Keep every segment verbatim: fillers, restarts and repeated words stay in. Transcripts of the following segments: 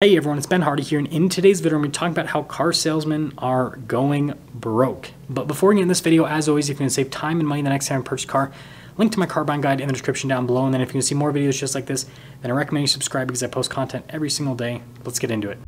Hey everyone, it's Ben Hardy here, and in today's video, I'm going to talk about how car salesmen are going broke. But before you get in this video, as always, if you can save time and money the next time you purchase a car, link to my car buying guide in the description down below. And then if you can see more videos just like this, then I recommend you subscribe because I post content every single day. Let's get into it.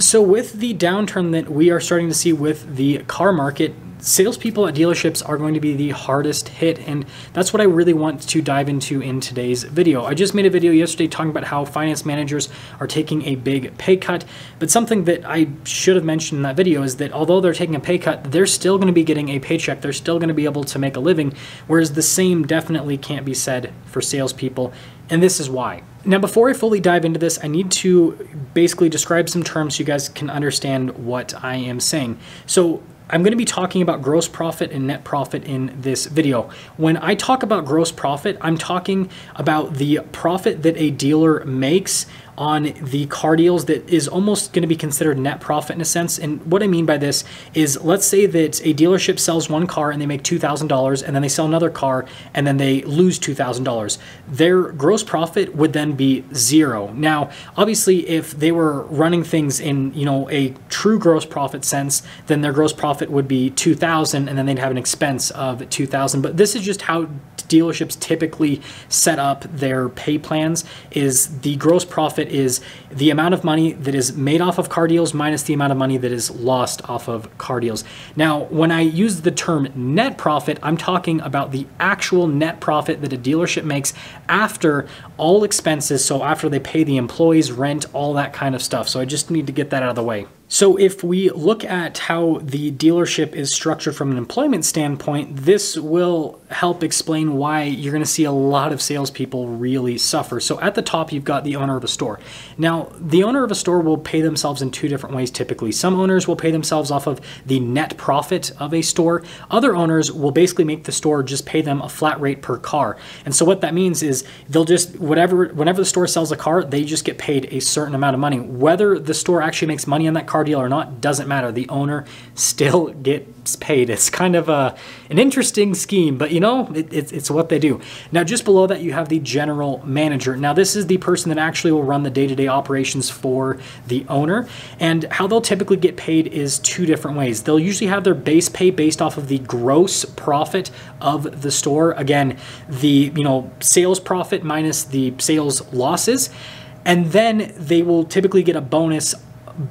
So with the downturn that we are starting to see with the car market, salespeople at dealerships are going to be the hardest hit, and that's what I really want to dive into in today's video. I just made a video yesterday talking about how finance managers are taking a big pay cut, but something that I should have mentioned in that video is that although they're taking a pay cut, they're still going to be getting a paycheck. They're still going to be able to make a living, whereas the same definitely can't be said for salespeople, and this is why. Now, before I fully dive into this, I need to basically describe some terms so you guys can understand what I am saying. So I'm going to be talking about gross profit and net profit in this video. When I talk about gross profit, I'm talking about the profit that a dealer makes on the car deals that is almost going to be considered net profit in a sense. And what I mean by this is, let's say that a dealership sells one car and they make two thousand dollars, and then they sell another car and then they lose two thousand dollars. Their gross profit would then be zero. Now, obviously, if they were running things in, you know, a true gross profit sense, then their gross profit would be two thousand dollars and then they'd have an expense of two thousand dollars. But this is just how dealerships typically set up their pay plans. Is the gross profit is the amount of money that is made off of car deals minus the amount of money that is lost off of car deals. Now, when I use the term net profit, I'm talking about the actual net profit that a dealership makes after all expenses, so after they pay the employees, rent, all that kind of stuff. So I just need to get that out of the way. So if we look at how the dealership is structured from an employment standpoint, this will help explain why you're going to see a lot of salespeople really suffer. So at the top, you've got the owner of a store. Now, the owner of a store will pay themselves in two different ways typically. Some owners will pay themselves off of the net profit of a store. Other owners will basically make the store just pay them a flat rate per car. And so what that means is they'll just, whatever, whenever the store sells a car, they just get paid a certain amount of money. Whether the store actually makes money on that car deal or not doesn't matter. The owner still gets paid. It's kind of a, an interesting scheme, but you know, it, it, it's what they do. Now, just below that, you have the general manager. Now, this is the person that actually will run the day-to-day operations for the owner, and how they'll typically get paid is two different ways. They'll usually have their base pay based off of the gross profit of the store. Again, the, you know, sales profit minus the sales losses, and then they will typically get a bonus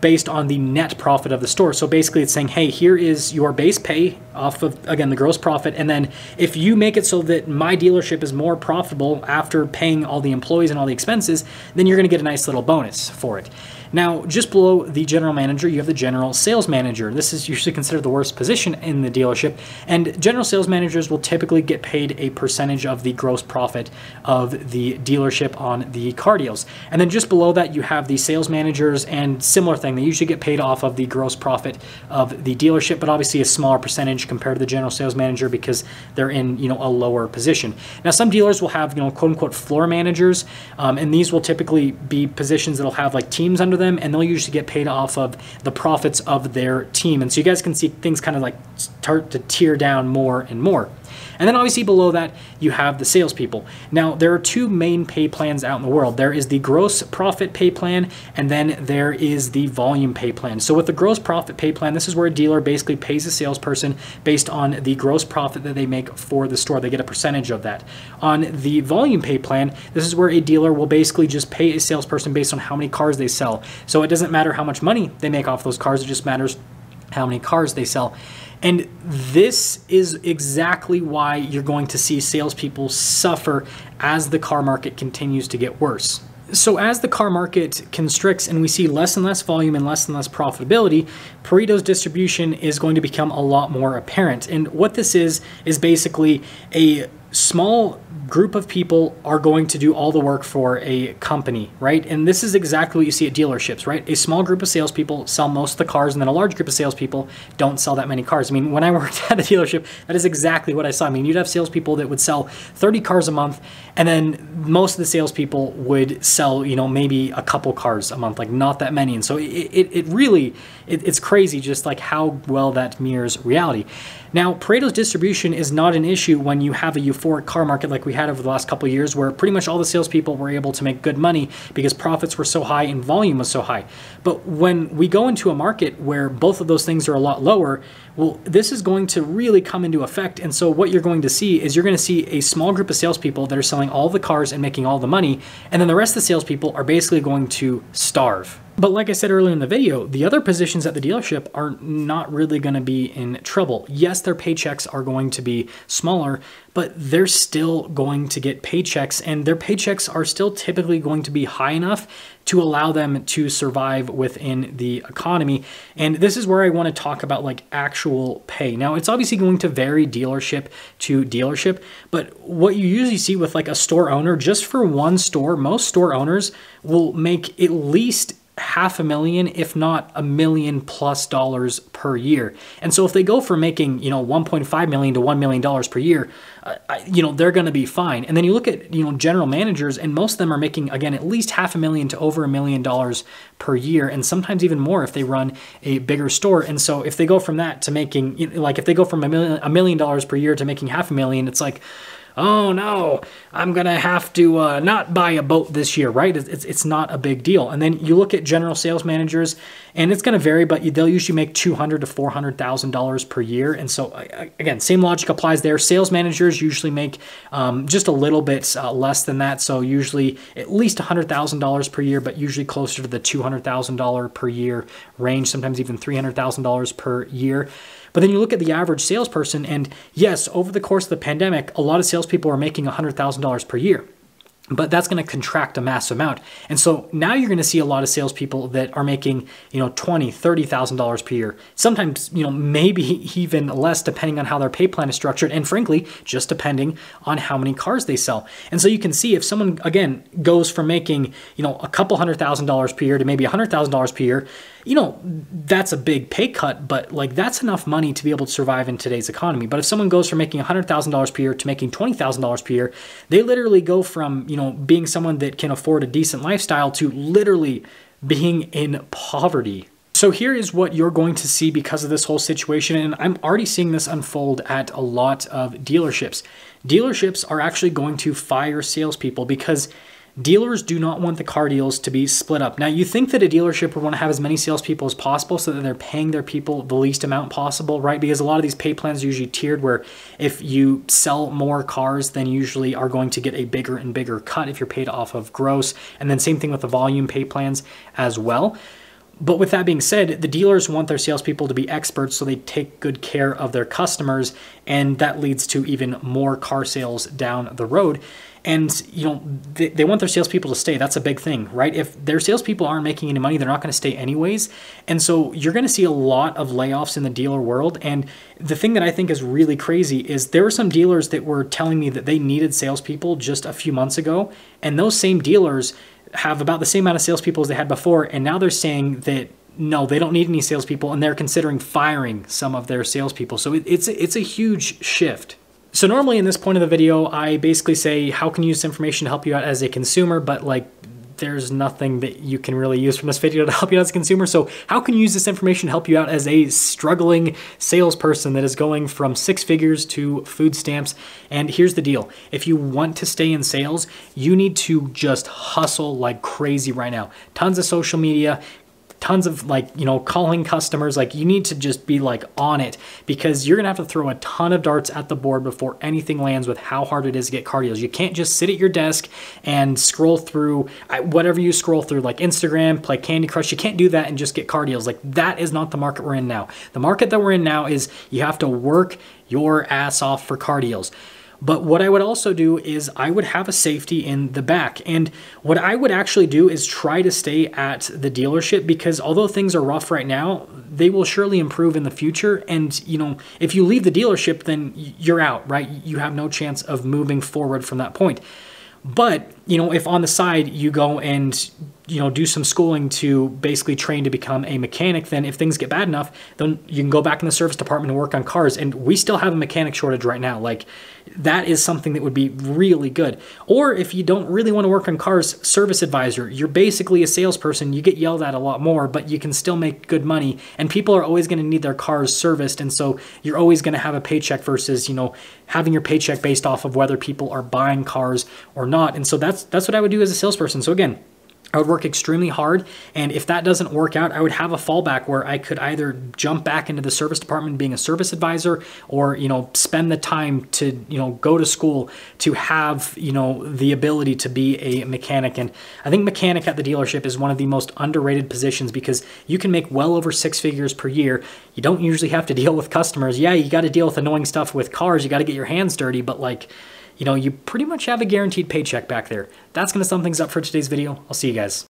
based on the net profit of the store. So basically it's saying, hey, here is your base pay off of, again, the gross profit. And then if you make it so that my dealership is more profitable after paying all the employees and all the expenses, then you're going to get a nice little bonus for it. Now, just below the general manager, you have the general sales manager. This is usually considered the worst position in the dealership, and general sales managers will typically get paid a percentage of the gross profit of the dealership on the car deals. And then just below that, you have the sales managers, and similar thing, they usually get paid off of the gross profit of the dealership, but obviously a smaller percentage compared to the general sales manager because they're in, you know, a lower position. Now, some dealers will have, you know, quote unquote floor managers, um, and these will typically be positions that'll have like teams under them, and they'll usually get paid off of the profits of their team. And so you guys can see things kind of like start to tear down more and more. And then obviously below that, you have the salespeople. Now, there are two main pay plans out in the world. There is the gross profit pay plan, and then there is the volume pay plan. So with the gross profit pay plan, this is where a dealer basically pays a salesperson based on the gross profit that they make for the store. They get a percentage of that. On the volume pay plan, this is where a dealer will basically just pay a salesperson based on how many cars they sell. So it doesn't matter how much money they make off those cars, it just matters how many cars they sell. And this is exactly why you're going to see salespeople suffer as the car market continues to get worse. So as the car market constricts and we see less and less volume and less and less profitability, Pareto's distribution is going to become a lot more apparent. And what this is, is basically a small group of people are going to do all the work for a company, right? And this is exactly what you see at dealerships, right? A small group of salespeople sell most of the cars, and then a large group of salespeople don't sell that many cars. I mean, when I worked at a dealership, that is exactly what I saw. I mean, you'd have salespeople that would sell thirty cars a month, and then most of the salespeople would sell, you know, maybe a couple cars a month, like not that many. And so it, it, it really, it, it's crazy just like how well that mirrors reality. Now, Pareto's distribution is not an issue when you have a euphoric car market like we had over the last couple of years, where pretty much all the salespeople were able to make good money because profits were so high and volume was so high. But when we go into a market where both of those things are a lot lower, well, this is going to really come into effect. And so what you're going to see is you're going to see a small group of salespeople that are selling all the cars and making all the money, and then the rest of the salespeople are basically going to starve. But like I said earlier in the video, the other positions at the dealership are not really going to be in trouble. Yes, their paychecks are going to be smaller, but they're still going to get paychecks, and their paychecks are still typically going to be high enough to allow them to survive within the economy. And this is where I want to talk about like actual pay. Now, it's obviously going to vary dealership to dealership, but what you usually see with like a store owner, just for one store, most store owners will make at least half a million, if not a million plus dollars per year. And so if they go from making, you know, one point five million dollars to one million dollars per year, uh, you know, they're going to be fine. And then you look at, you know, general managers, and most of them are making, again, at least half a million to over a million dollars per year. And sometimes even more if they run a bigger store. And so if they go from that to making, you know, like if they go from a million, a million dollars per year to making half a million, it's like, oh no, I'm going to have to uh, not buy a boat this year, right? It's, it's not a big deal. And then you look at general sales managers, and it's going to vary, but they'll usually make two hundred thousand dollars to four hundred thousand dollars per year. And so again, same logic applies there. Sales managers usually make um, just a little bit uh, less than that. So usually at least one hundred thousand dollars per year, but usually closer to the two hundred thousand dollars per year range, sometimes even three hundred thousand dollars per year. But then you look at the average salesperson, and yes, over the course of the pandemic, a lot of salespeople are making one hundred thousand dollars per year, but that's going to contract a massive amount. And so now you're going to see a lot of salespeople that are making, you know, twenty thousand dollars, thirty thousand dollars per year, sometimes, you know, maybe even less depending on how their pay plan is structured. And frankly, just depending on how many cars they sell. And so you can see if someone, again, goes from making, you know, a couple hundred thousand dollars per year to maybe one hundred thousand dollars per year, you know, that's a big pay cut, but like that's enough money to be able to survive in today's economy. But if someone goes from making one hundred thousand dollars per year to making twenty thousand dollars per year, they literally go from, you know, Know, being someone that can afford a decent lifestyle to literally being in poverty. So here is what you're going to see because of this whole situation, and I'm already seeing this unfold at a lot of dealerships. Dealerships are actually going to fire salespeople because dealers do not want the car deals to be split up. Now, you think that a dealership would want to have as many salespeople as possible so that they're paying their people the least amount possible, right? Because a lot of these pay plans are usually tiered, where if you sell more cars, then you usually are going to get a bigger and bigger cut if you're paid off of gross. And then same thing with the volume pay plans as well. But with that being said, the dealers want their salespeople to be experts, so they take good care of their customers, and that leads to even more car sales down the road. And, you know, they, they want their salespeople to stay. That's a big thing, right? If their salespeople aren't making any money, they're not going to stay anyways. And so you're going to see a lot of layoffs in the dealer world. And the thing that I think is really crazy is there were some dealers that were telling me that they needed salespeople just a few months ago, and those same dealers have about the same amount of salespeople as they had before. And now they're saying that no, they don't need any salespeople, and they're considering firing some of their salespeople. So it, it's, it's a huge shift. So normally in this point of the video, I basically say, how can you use this information to help you out as a consumer? But like, there's nothing that you can really use from this video to help you out as a consumer. So how can you use this information to help you out as a struggling salesperson that is going from six figures to food stamps? And here's the deal. If you want to stay in sales, you need to just hustle like crazy right now. Tons of social media, tons of like, you know, calling customers. Like, you need to just be like on it, because you're going to have to throw a ton of darts at the board before anything lands with how hard it is to get car deals. You can't just sit at your desk and scroll through whatever you scroll through, like Instagram, play Candy Crush. You can't do that and just get car deals. Like, that is not the market we're in now. The market that we're in now is you have to work your ass off for car deals. But what I would also do is I would have a safety in the back. And what I would actually do is try to stay at the dealership, because although things are rough right now, they will surely improve in the future. And, you know, if you leave the dealership, then you're out, right? You have no chance of moving forward from that point. But, you know, if on the side you go and, you know, do some schooling to basically train to become a mechanic, then if things get bad enough, then you can go back in the service department and work on cars. And we still have a mechanic shortage right now. Like, that is something that would be really good. Or if you don't really want to work on cars, service advisor. You're basically a salesperson. You get yelled at a lot more, but you can still make good money. And people are always going to need their cars serviced, and so you're always going to have a paycheck versus, you know, having your paycheck based off of whether people are buying cars or not. And so that's that's what I would do as a salesperson. So again, I would work extremely hard, and if that doesn't work out, I would have a fallback where I could either jump back into the service department being a service advisor, or, you know, spend the time to, you know, go to school to have, you know, the ability to be a mechanic. And I think mechanic at the dealership is one of the most underrated positions, because you can make well over six figures per year. You don't usually have to deal with customers. Yeah, you got to deal with annoying stuff with cars. You got to get your hands dirty, but like, you know, you pretty much have a guaranteed paycheck back there. That's going to sum things up for today's video. I'll see you guys.